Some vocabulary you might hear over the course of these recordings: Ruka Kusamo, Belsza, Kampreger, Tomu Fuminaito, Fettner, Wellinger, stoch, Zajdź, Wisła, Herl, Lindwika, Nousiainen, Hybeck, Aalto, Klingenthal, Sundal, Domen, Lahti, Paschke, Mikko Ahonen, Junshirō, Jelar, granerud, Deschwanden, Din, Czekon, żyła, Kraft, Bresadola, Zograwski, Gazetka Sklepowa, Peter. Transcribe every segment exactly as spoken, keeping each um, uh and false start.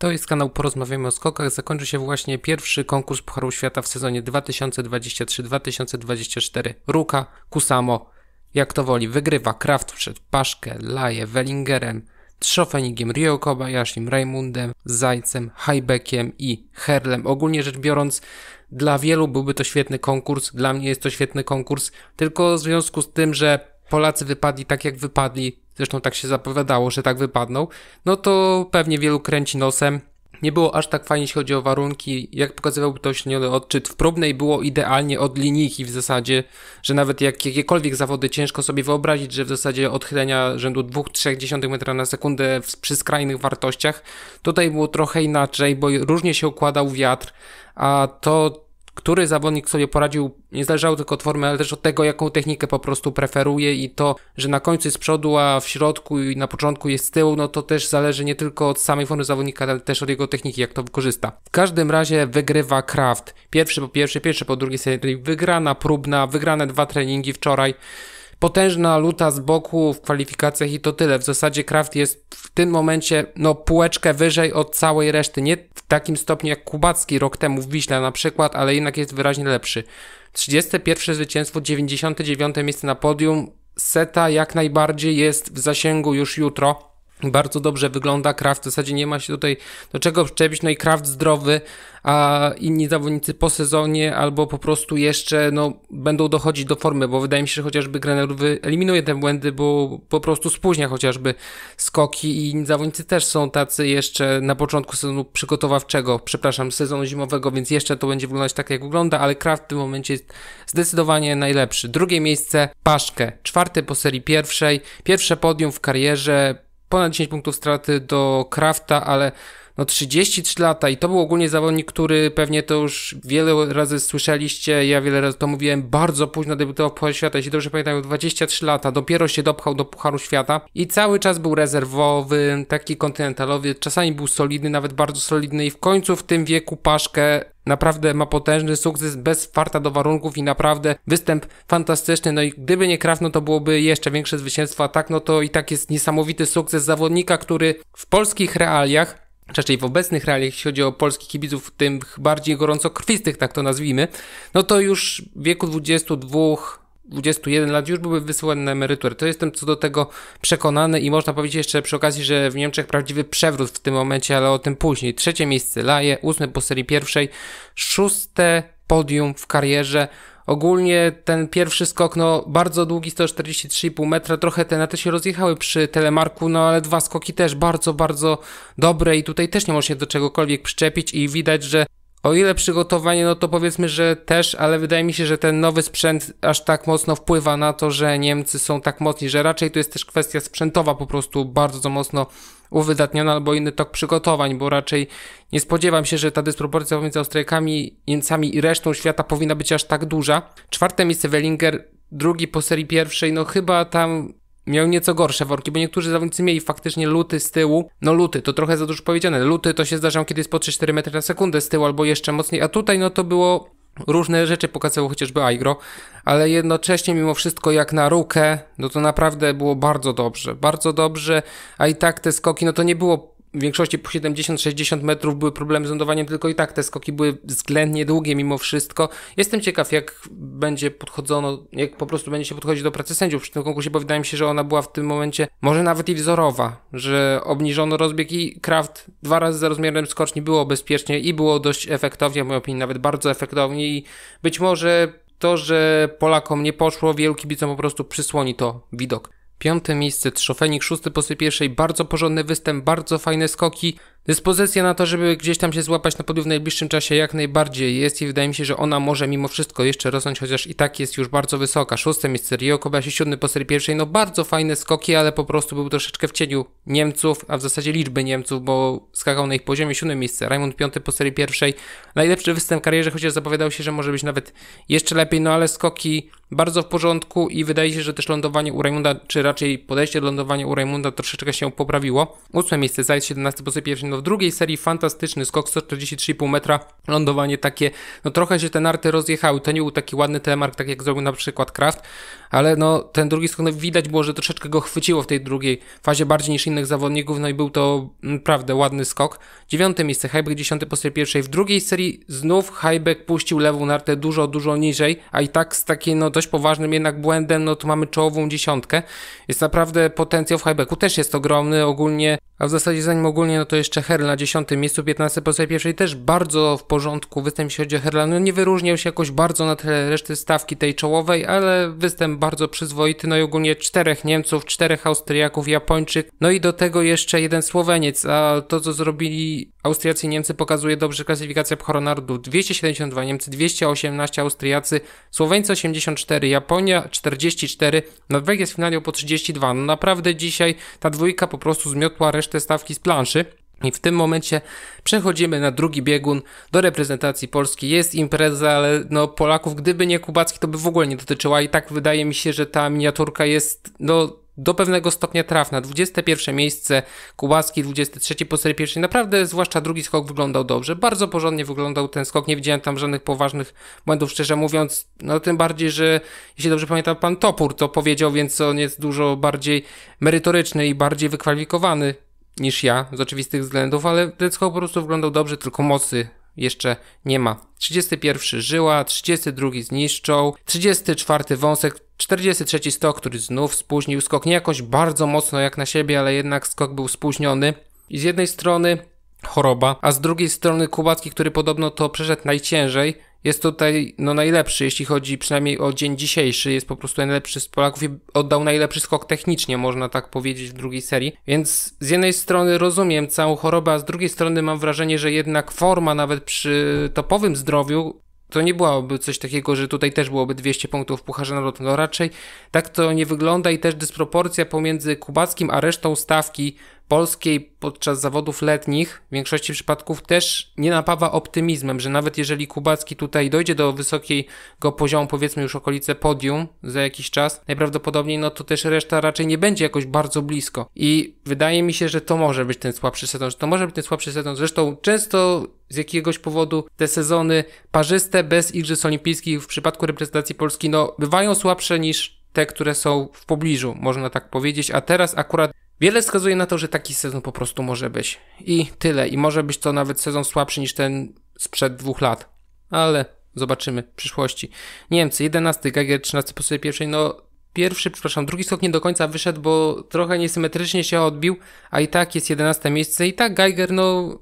To jest kanał Porozmawiamy o Skokach. Zakończy się właśnie pierwszy konkurs Pucharu Świata w sezonie dwa tysiące dwudziestym trzecim dwa tysiące dwudziestym czwartym. Ruka Kusamo, jak to woli, wygrywa Kraft przed Paschke, Leyhe, Wellingerem, Tschofenigiem, Ryoko Basi, Rajmundem, Zajdźem, Hybeckiem i Herlem. Ogólnie rzecz biorąc, dla wielu byłby to świetny konkurs, dla mnie jest to świetny konkurs, tylko w związku z tym, że Polacy wypadli tak jak wypadli, zresztą tak się zapowiadało, że tak wypadną, no to pewnie wielu kręci nosem. Nie było aż tak fajnie, jeśli chodzi o warunki, jak pokazywałby to średniony odczyt. W próbnej było idealnie od linijki w zasadzie, że nawet jak jakiekolwiek zawody ciężko sobie wyobrazić, że w zasadzie odchylenia rzędu dwa do trzech dziesiątych metra na sekundę przy skrajnych wartościach. Tutaj było trochę inaczej, bo różnie się układał wiatr, a to, który zawodnik sobie poradził, nie zależało tylko od formy, ale też od tego, jaką technikę po prostu preferuje, i to, że na końcu jest z przodu, a w środku i na początku jest z tyłu, no to też zależy nie tylko od samej formy zawodnika, ale też od jego techniki, jak to wykorzysta. W każdym razie wygrywa Kraft. Pierwszy po pierwszej, pierwszy po drugiej serii, wygrana próbna, wygrane dwa treningi wczoraj. Potężna luta z boku w kwalifikacjach i to tyle. W zasadzie Kraft jest w tym momencie no półeczkę wyżej od całej reszty. Nie w takim stopniu jak Kubacki rok temu w Wiśle na przykład, ale jednak jest wyraźnie lepszy. trzydzieste pierwsze zwycięstwo, dziewięćdziesiąte dziewiąte miejsce na podium. Seta jak najbardziej jest w zasięgu już jutro. Bardzo dobrze wygląda Kraft, w zasadzie nie ma się tutaj do czego przyczepić, no i Kraft zdrowy, a inni zawodnicy po sezonie albo po prostu jeszcze no, będą dochodzić do formy, bo wydaje mi się, że chociażby Granerow eliminuje te błędy, bo po prostu spóźnia chociażby skoki i inni zawodnicy też są tacy jeszcze na początku sezonu przygotowawczego, przepraszam, sezonu zimowego, więc jeszcze to będzie wyglądać tak jak wygląda, ale Kraft w tym momencie jest zdecydowanie najlepszy. Drugie miejsce Paschke, czwarty po serii pierwszej, pierwsze podium w karierze, ponad dziesięć punktów straty do Krafta, ale no trzydzieści trzy lata i to był ogólnie zawodnik, który pewnie to już wiele razy słyszeliście, ja wiele razy to mówiłem, bardzo późno debiutował w Pucharze Świata, jeśli dobrze pamiętam, dwadzieścia trzy lata, dopiero się dopchał do Pucharu Świata i cały czas był rezerwowy, taki kontynentalowy, czasami był solidny, nawet bardzo solidny i w końcu w tym wieku Paschke naprawdę ma potężny sukces, bez farta do warunków i naprawdę występ fantastyczny, no i gdyby nie Kraft, no to byłoby jeszcze większe zwycięstwo, a tak no to i tak jest niesamowity sukces zawodnika, który w polskich realiach, raczej w obecnych realiach, jeśli chodzi o polskich kibiców, tych bardziej gorącokrwistych, tak to nazwijmy, no to już w wieku dwudziestu dwóch, dwudziestu jeden lat już były wysyłane na emeryturę. To jestem co do tego przekonany i można powiedzieć jeszcze przy okazji, że w Niemczech prawdziwy przewrót w tym momencie, ale o tym później. Trzecie miejsce Leyhe, ósme po serii pierwszej, szóste podium w karierze. Ogólnie ten pierwszy skok, no bardzo długi, sto czterdzieści trzy i pół metra, trochę te na te się rozjechały przy telemarku, no ale dwa skoki też bardzo, bardzo dobre i tutaj też nie można się do czegokolwiek przyczepić i widać, że o ile przygotowanie, no to powiedzmy, że też, ale wydaje mi się, że ten nowy sprzęt aż tak mocno wpływa na to, że Niemcy są tak mocni, że raczej to jest też kwestia sprzętowa po prostu bardzo mocno uwydatniona albo inny tok przygotowań, bo raczej nie spodziewam się, że ta dysproporcja pomiędzy Austriakami, Niemcami i resztą świata powinna być aż tak duża. Czwarte miejsce Wellinger, drugi po serii pierwszej, no chyba tam miał nieco gorsze worki, bo niektórzy zawodnicy mieli faktycznie luty z tyłu. No luty, to trochę za dużo powiedziane. Luty to się zdarzało, kiedy jest po trzy cztery metry na sekundę z tyłu albo jeszcze mocniej, a tutaj no to było różne rzeczy, pokazało chociażby Aigro, ale jednocześnie mimo wszystko jak na Rukę, no to naprawdę było bardzo dobrze, bardzo dobrze, a i tak te skoki, no to nie było w większości po siedemdziesiąt sześćdziesiąt metrów, były problemy z lądowaniem, tylko i tak te skoki były względnie długie mimo wszystko. Jestem ciekaw, jak będzie podchodzono, jak po prostu będzie się podchodzić do pracy sędziów przy tym konkursie, bo wydaje mi się, że ona była w tym momencie może nawet i wzorowa, że obniżono rozbieg i Kraft dwa razy za rozmiarem skoczni było bezpiecznie i było dość efektownie, w mojej opinii nawet bardzo efektownie i być może to, że Polakom nie poszło, wielu kibicom po prostu przysłoni to widok. Piąte miejsce Tschofenig, szósty po serii pierwszej, bardzo porządny występ, bardzo fajne skoki. Dyspozycja na to, żeby gdzieś tam się złapać na podium w najbliższym czasie jak najbardziej jest i wydaje mi się, że ona może mimo wszystko jeszcze rosnąć, chociaż i tak jest już bardzo wysoka. Szóste miejsce Ryoko Basi, siódmy po serii pierwszej, no bardzo fajne skoki, ale po prostu był troszeczkę w cieniu Niemców, a w zasadzie liczby Niemców, bo skakał na ich poziomie. Siódme miejsce Rajmund, piąty po serii pierwszej, najlepszy występ w karierze, chociaż zapowiadał się, że może być nawet jeszcze lepiej, no ale skoki bardzo w porządku i wydaje się, że też lądowanie u Rajmunda, czy raczej podejście do lądowania u Rajmunda troszeczkę się poprawiło. Ósme miejsce Zajdź, siedemnasty po serii pierwszej, No w drugiej serii fantastyczny skok sto czterdzieści trzy i pół metra, lądowanie takie, no trochę się te narty rozjechały, to nie był taki ładny telemark, tak jak zrobił na przykład Kraft, ale no ten drugi skok, no widać było, że troszeczkę go chwyciło w tej drugiej fazie bardziej niż innych zawodników, no i był to naprawdę ładny skok. Dziewiąte miejsce Hybeck, dziesiąte po serii pierwszej. W drugiej serii znów Hybeck puścił lewą nartę dużo, dużo niżej, a i tak z takim no dość poważnym jednak błędem, no tu mamy czołową dziesiątkę. Jest naprawdę potencjał w Hybecku, też jest ogromny ogólnie, a w zasadzie zanim ogólnie, no to jeszcze Herl na dziesiątym miejscu, piętnaste po serii pierwszej, też bardzo w porządku występ, jeśli chodzi o Herla, no nie wyróżniał się jakoś bardzo na tle reszty stawki tej czołowej, ale występ bardzo przyzwoity, no i ogólnie czterech Niemców, czterech Austriaków, Japończyk, no i do tego jeszcze jeden Słoweniec, a to co zrobili Austriacy i Niemcy pokazuje dobrze klasyfikacja Pucharu Narodów, dwieście siedemdziesiąt dwa Niemcy, dwieście osiemnaście Austriacy, Słoweńcy osiemdziesiąt cztery, Japonia czterdzieści cztery, Norwegia jest w finale po trzydzieści dwa, no naprawdę dzisiaj ta dwójka po prostu zmiotła resztę stawki z planszy. I w tym momencie przechodzimy na drugi biegun do reprezentacji Polski. Jest impreza, ale no Polaków, gdyby nie Kubacki, to by w ogóle nie dotyczyła i tak wydaje mi się, że ta miniaturka jest no do pewnego stopnia trafna. dwudzieste pierwsze miejsce Kubacki, dwudzieste trzecie po serii pierwszej. Naprawdę, zwłaszcza drugi skok wyglądał dobrze. Bardzo porządnie wyglądał ten skok. Nie widziałem tam żadnych poważnych błędów, szczerze mówiąc. No tym bardziej, że jeśli dobrze pamiętam, pan Topór to powiedział, więc on jest dużo bardziej merytoryczny i bardziej wykwalifikowany niż ja, z oczywistych względów, ale ten skok po prostu wyglądał dobrze, tylko mocy jeszcze nie ma. trzydziesty pierwszy Żyła, trzydziesty drugi Zniszczą, trzydziesty czwarty Wąsek, czterdziesty trzeci Stoch, który znów spóźnił skok, nie jakoś bardzo mocno jak na siebie, ale jednak skok był spóźniony i z jednej strony choroba, a z drugiej strony Kubacki, który podobno to przeszedł najciężej, jest tutaj no najlepszy, jeśli chodzi przynajmniej o dzień dzisiejszy, jest po prostu najlepszy z Polaków i oddał najlepszy skok technicznie, można tak powiedzieć, w drugiej serii. Więc z jednej strony rozumiem całą chorobę, a z drugiej strony mam wrażenie, że jednak forma nawet przy topowym zdrowiu to nie byłoby coś takiego, że tutaj też byłoby dwieście punktów w Pucharze Narodów. No raczej tak to nie wygląda i też dysproporcja pomiędzy Kubackim a resztą stawki polskiej podczas zawodów letnich w większości przypadków też nie napawa optymizmem, że nawet jeżeli Kubacki tutaj dojdzie do wysokiego poziomu, powiedzmy już okolice podium za jakiś czas, najprawdopodobniej no to też reszta raczej nie będzie jakoś bardzo blisko. I wydaje mi się, że to może być ten słabszy sezon, że to może być ten słabszy sezon. Zresztą często z jakiegoś powodu te sezony parzyste bez Igrzysk Olimpijskich w przypadku reprezentacji Polski no bywają słabsze niż te, które są w pobliżu, można tak powiedzieć, a teraz akurat wiele wskazuje na to, że taki sezon po prostu może być. I tyle. I może być to nawet sezon słabszy niż ten sprzed dwóch lat. Ale zobaczymy w przyszłości. Niemcy, jedenasty, Geiger, trzynasty po serii pierwszej. No pierwszy, przepraszam, drugi skok nie do końca wyszedł, bo trochę niesymetrycznie się odbił, a i tak jest jedenaste miejsce. I tak Geiger, no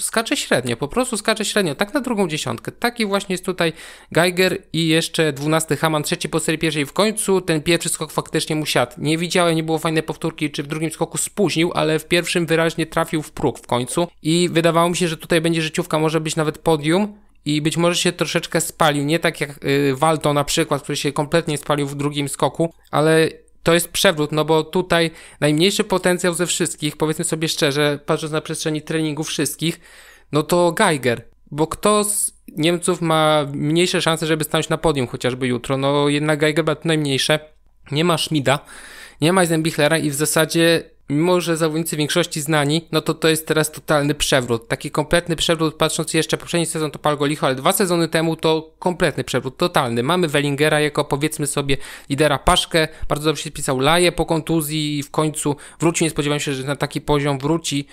skacze średnio, po prostu skacze średnio, tak na drugą dziesiątkę. Taki właśnie jest tutaj Geiger i jeszcze dwunasty Haman, trzeci po serii pierwszej. W końcu ten pierwszy skok faktycznie mu siadł. Nie widziałem, nie było fajnej powtórki, czy w drugim skoku spóźnił, ale w pierwszym wyraźnie trafił w próg w końcu i wydawało mi się, że tutaj będzie życiówka, może być nawet podium i być może się troszeczkę spalił, nie tak jak Walto na przykład, który się kompletnie spalił w drugim skoku, ale to jest przewrót, no bo tutaj najmniejszy potencjał ze wszystkich, powiedzmy sobie szczerze, patrząc na przestrzeni treningu wszystkich, no to Geiger, bo kto z Niemców ma mniejsze szanse, żeby stanąć na podium chociażby jutro, no jednak Geiger ma tu najmniejsze, nie ma Schmida, nie ma Zembichlera i w zasadzie mimo, że zawodnicy w większości znani, no to to jest teraz totalny przewrót. Taki kompletny przewrót, patrząc jeszcze poprzedni sezon to pal go licho, ale dwa sezony temu to kompletny przewrót, totalny. Mamy Wellingera jako powiedzmy sobie lidera, Paschke, bardzo dobrze się spisał, Leyhe po kontuzji i w końcu wróci, nie spodziewałem się, że na taki poziom wróci.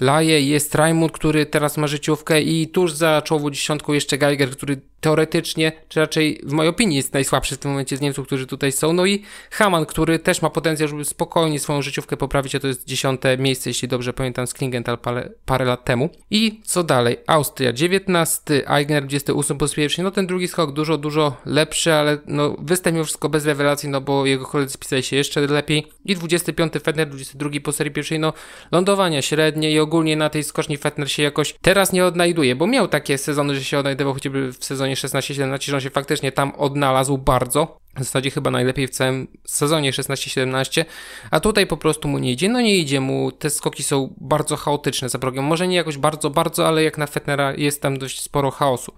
Leyhe, jest Rajmund, który teraz ma życiówkę i tuż za czołową dziesiątką jeszcze Geiger, który teoretycznie, czy raczej w mojej opinii jest najsłabszy w tym momencie z Niemców, którzy tutaj są. No i Haman, który też ma potencjał, żeby spokojnie swoją życiówkę poprawić, a to jest dziesiąte miejsce, jeśli dobrze pamiętam, z Klingenthal parę, parę lat temu. I co dalej? Austria, dziewiętnasty, Eigner, dwudziesty ósmy po pierwszej. No ten drugi skok dużo, dużo lepszy, ale no występ mimo wszystko bez rewelacji, no bo jego koledzy spisali się jeszcze lepiej. I dwudziesty piąty Fettner, dwudziesty drugi po serii pierwszej, no lądowania średnie i ogólnie na tej skoczni Fettner się jakoś teraz nie odnajduje, bo miał takie sezony, że się odnajdował chociażby w sezonie szesnaście siedemnaście, że on się faktycznie tam odnalazł bardzo, w zasadzie chyba najlepiej w całym sezonie szesnaście siedemnaście, a tutaj po prostu mu nie idzie, no nie idzie mu, te skoki są bardzo chaotyczne za progiem, może nie jakoś bardzo, bardzo, ale jak na Fettnera jest tam dość sporo chaosu.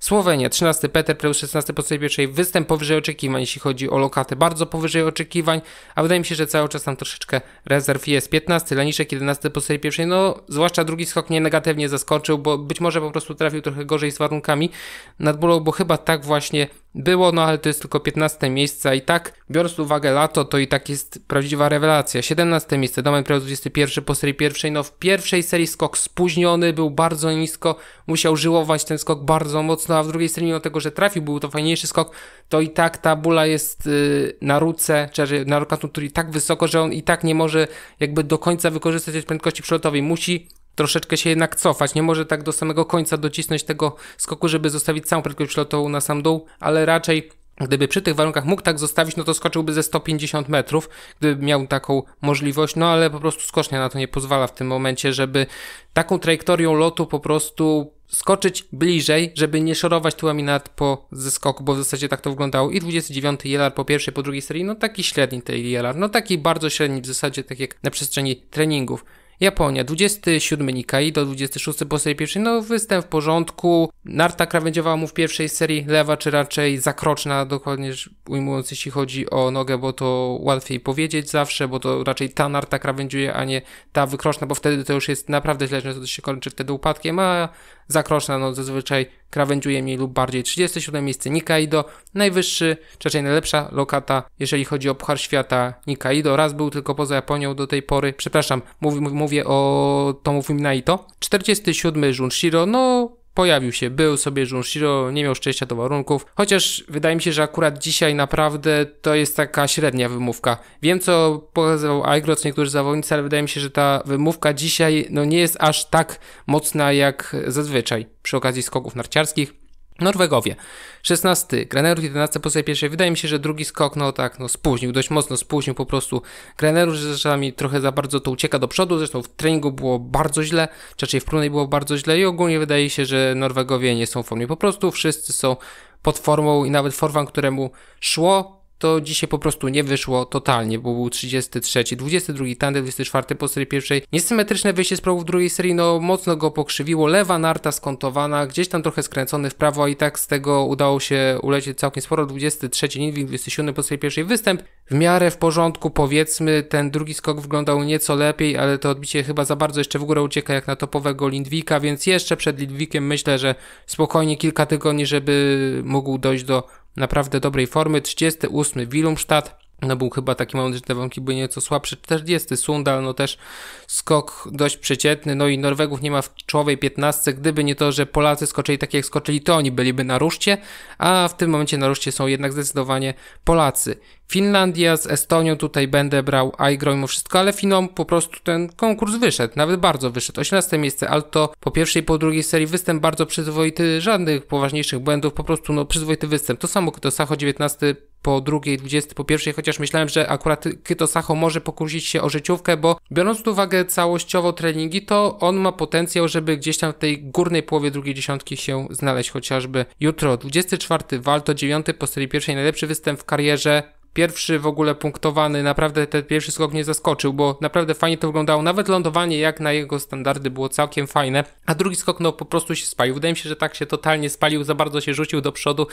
Słowenia, trzynasty Peter Preuss, szesnasty podstawie pierwszej, występ powyżej oczekiwań, jeśli chodzi o lokatę, bardzo powyżej oczekiwań, a wydaje mi się, że cały czas tam troszeczkę rezerw jest. piętnasty Laniszek, jedenasty podstawie pierwszej, no zwłaszcza drugi skok mnie negatywnie zaskoczył, bo być może po prostu trafił trochę gorzej z warunkami nad bólą, bo chyba tak właśnie było, no ale to jest tylko piętnaste miejsce i tak, biorąc pod uwagę lato, to i tak jest prawdziwa rewelacja. siedemnaste miejsce, Domen Preuss, dwudziesty pierwszy po serii pierwszej, no w pierwszej serii skok spóźniony, był bardzo nisko, musiał żyłować ten skok bardzo mocno, a w drugiej serii mimo tego, że trafił, był to fajniejszy skok, to i tak ta bóla jest yy, na ruce, czy na rukatuturi tak wysoko, że on i tak nie może jakby do końca wykorzystać tej prędkości przelotowej, musi troszeczkę się jednak cofać, nie może tak do samego końca docisnąć tego skoku, żeby zostawić całą prędkość przelotową na sam dół, ale raczej gdyby przy tych warunkach mógł tak zostawić, no to skoczyłby ze sto pięćdziesiąt metrów, gdyby miał taką możliwość, no ale po prostu skocznia na to nie pozwala w tym momencie, żeby taką trajektorią lotu po prostu skoczyć bliżej, żeby nie szorować tułami nad po ze skoku, bo w zasadzie tak to wyglądało. I dwudziesty dziewiąty Jelar po pierwszej, po drugiej serii, no taki średni tej Jelar, no taki bardzo średni w zasadzie, tak jak na przestrzeni treningów. Japonia, dwudziesty siódmy Nikaido, dwudziesty szósty po serii pierwszej, no występ w porządku, narta krawędziowa mu w pierwszej serii lewa, czy raczej zakroczna, dokładnie ujmując jeśli chodzi o nogę, bo to łatwiej powiedzieć zawsze, bo to raczej ta narta krawędziuje, a nie ta wykroczna, bo wtedy to już jest naprawdę źle, że to się kończy wtedy upadkiem, a zakroczna no zazwyczaj krawędziuje mniej lub bardziej. trzydzieste siódme miejsce Nikaido, najwyższy, czy raczej najlepsza lokata, jeżeli chodzi o Puchar Świata Nikaido, raz był tylko poza Japonią do tej pory, przepraszam, mówi, mówi Mówię o Tomu Fuminaito. czterdziesty siódmy Junshirō, no pojawił się, był sobie Junshirō, nie miał szczęścia do warunków, chociaż wydaje mi się, że akurat dzisiaj naprawdę to jest taka średnia wymówka. Wiem, co pokazywał Aigro, co niektórzy zawodnicy, ale wydaje mi się, że ta wymówka dzisiaj no nie jest aż tak mocna jak zazwyczaj przy okazji skoków narciarskich. Norwegowie. szesnasty Granerow, jedenasty po serii pierwszej. Wydaje mi się, że drugi skok, no tak, no spóźnił, dość mocno spóźnił po prostu Granerow, że czasami trochę za bardzo to ucieka do przodu, zresztą w treningu było bardzo źle, raczej w Prunei było bardzo źle i ogólnie wydaje się, że Norwegowie nie są w formie, po prostu wszyscy są pod formą i nawet Forwan, któremu szło, to dzisiaj po prostu nie wyszło totalnie, bo był trzydziesty trzeci, dwudziesty drugi tandem, dwudziesty czwarty po serii pierwszej. Niesymetryczne wyjście z progu w drugiej serii, no mocno go pokrzywiło, lewa narta skontowana, gdzieś tam trochę skręcony w prawo i tak z tego udało się ulecieć całkiem sporo. dwudziesty trzeci Lindwik, dwudziesty siódmy po serii pierwszej, występ w miarę w porządku, powiedzmy, ten drugi skok wyglądał nieco lepiej, ale to odbicie chyba za bardzo jeszcze w górę ucieka jak na topowego Lindwika, więc jeszcze przed Lindwikiem myślę, że spokojnie kilka tygodni, żeby mógł dojść do naprawdę dobrej formy. trzydziesty ósmy Wilumstadt, no był chyba taki moment, że te warunki były nieco słabsze. czterdziesty Sundal, no też skok dość przeciętny, no i Norwegów nie ma w czołowej piętnastce, gdyby nie to, że Polacy skoczyli tak jak skoczyli, to oni byliby na ruszcie, a w tym momencie na ruszcie są jednak zdecydowanie Polacy. Finlandia z Estonią, tutaj będę brał Aigro mimo wszystko, ale Finom po prostu ten konkurs wyszedł, nawet bardzo wyszedł. osiemnaste miejsce Aalto, po pierwszej i po drugiej serii występ bardzo przyzwoity, żadnych poważniejszych błędów, po prostu no przyzwoity występ. To samo Kytösaho, dziewiętnasty po drugiej, dwudziesty po pierwszej, chociaż myślałem, że akurat Kytösaho może pokusić się o życiówkę, bo biorąc pod uwagę całościowo treningi, to on ma potencjał, żeby gdzieś tam w tej górnej połowie drugiej dziesiątki się znaleźć chociażby jutro. dwudziesty czwarty Valto, dziewiąty po serii pierwszej, najlepszy występ w karierze. Pierwszy w ogóle punktowany, naprawdę ten pierwszy skok mnie zaskoczył, bo naprawdę fajnie to wyglądało, nawet lądowanie jak na jego standardy było całkiem fajne, a drugi skok no po prostu się spalił, wydaje mi się, że tak się totalnie spalił, za bardzo się rzucił do przodu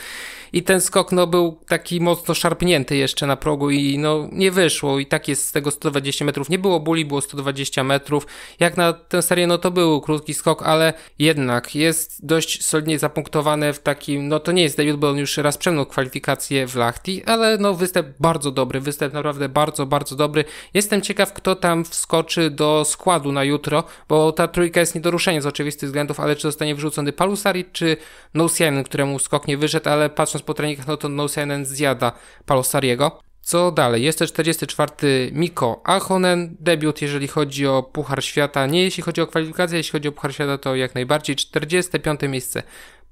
i ten skok no był taki mocno szarpnięty jeszcze na progu i no nie wyszło i tak jest z tego sto dwadzieścia metrów, nie było bóli, było sto dwadzieścia metrów, jak na tę serię no to był krótki skok, ale jednak jest dość solidnie zapunktowane w takim, no to nie jest debiut, bo on już raz przemnął kwalifikacje w Lahti, ale no występ bardzo dobry, występ naprawdę bardzo, bardzo dobry. Jestem ciekaw, kto tam wskoczy do składu na jutro, bo ta trójka jest nie do ruszenia z oczywistych względów, ale czy zostanie wrzucony Palosaari, czy Nousiainen, któremu skok nie wyszedł, ale patrząc po treningach, no to Nousiainen zjada Palosaariego. Co dalej? Jest to czterdziesty czwarty Mikko Ahonen, debiut jeżeli chodzi o Puchar Świata, nie jeśli chodzi o kwalifikacje, jeśli chodzi o Puchar Świata to jak najbardziej. czterdzieste piąte miejsce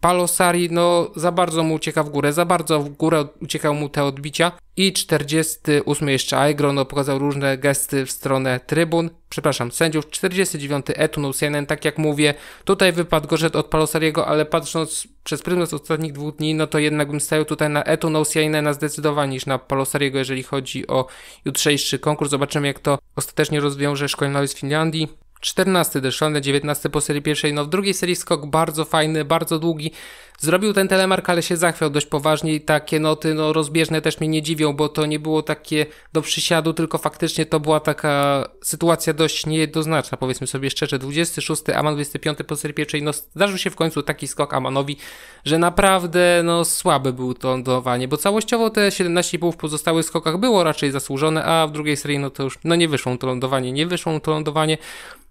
Palosaari no za bardzo mu ucieka w górę, za bardzo w górę uciekały mu te odbicia. I czterdziesty ósmy jeszcze Aigrono pokazał różne gesty w stronę trybun, przepraszam, sędziów. czterdziesty dziewiąty Eetu Nousiainen, tak jak mówię, tutaj wypadł gorzej od Palosaariego, ale patrząc przez pryzmat ostatnich dwóch dni, no to jednak bym stawiał tutaj na Eetu Nousiainena zdecydowanie niż na Palosaariego, jeżeli chodzi o jutrzejszy konkurs. Zobaczymy, jak to ostatecznie rozwiąże szkoleniowiec z Finlandii. czternasty Deschwanden, dziewiętnasty po serii pierwszej, no w drugiej serii skok bardzo fajny, bardzo długi. Zrobił ten telemark, ale się zachwiał dość poważnie i takie noty no rozbieżne też mnie nie dziwią, bo to nie było takie do przysiadu, tylko faktycznie to była taka sytuacja dość niejednoznaczna, powiedzmy sobie szczerze. dwudziesty szósty Aman, dwudziesty piąty po serii pierwszej, no zdarzył się w końcu taki skok Amanowi, że naprawdę no słabe było to lądowanie, bo całościowo te siedemnaście i pół w pozostałych skokach było raczej zasłużone, a w drugiej serii no to już no nie wyszło mu to lądowanie, nie wyszło mu to lądowanie.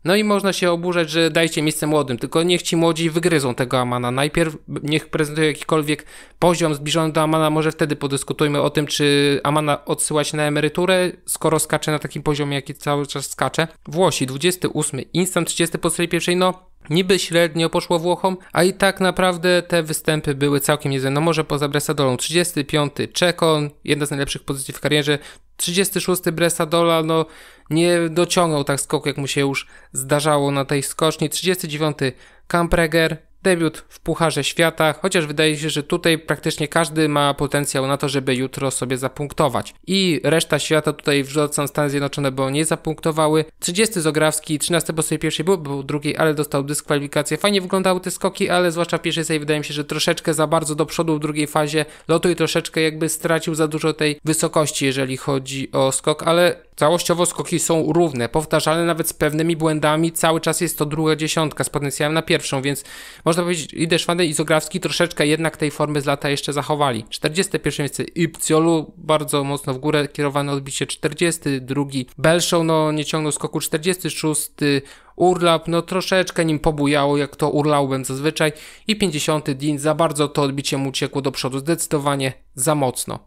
No i można się oburzać, że dajcie miejsce młodym, tylko niech ci młodzi wygryzą tego Amana. Najpierw niech prezentuje jakikolwiek poziom zbliżony do Amana, może wtedy podyskutujmy o tym, czy Amana odsyłać na emeryturę, skoro skacze na takim poziomie, jaki cały czas skacze. Włosi, dwudziesty ósmy Instant, trzydziesty po serii pierwszej, no niby średnio poszło Włochom, a i tak naprawdę te występy były całkiem niezłe. No może poza Bresadolą. trzydziesty piąty Czekon, jedna z najlepszych pozycji w karierze. trzydziesty szósty Bresadola, no nie dociągnął tak skoku, jak mu się już zdarzało na tej skoczni. trzydziesty dziewiąty Kampreger, debiut w Pucharze Świata, chociaż wydaje się, że tutaj praktycznie każdy ma potencjał na to, żeby jutro sobie zapunktować. I reszta świata, tutaj wrzucam Stany Zjednoczone, bo nie zapunktowały. trzydziesty Zograwski, trzynasty po sobie pierwszej był, był drugiej, ale dostał dyskwalifikację. Fajnie wyglądały te skoki, ale zwłaszcza w pierwszej serii wydaje mi się, że troszeczkę za bardzo do przodu w drugiej fazie lotu i troszeczkę jakby stracił za dużo tej wysokości, jeżeli chodzi o skok, ale całościowo skoki są równe, powtarzalne nawet z pewnymi błędami, cały czas jest to druga dziesiątka z potencjałem na pierwszą, więc można powiedzieć, i Deschwanden, i Zograwski troszeczkę jednak tej formy z lata jeszcze zachowali. czterdzieste pierwsze miejsce Ypsiolu, bardzo mocno w górę kierowane odbicie. czterdziesty drugi Belszą, no nie ciągnął skoku. czterdziesty szósty Urlap, no troszeczkę nim pobujało, jak to urlałbym zazwyczaj. I pięćdziesiąty Din, za bardzo to odbicie mu uciekło do przodu, zdecydowanie za mocno.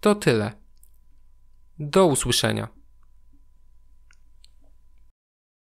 To tyle. Do usłyszenia.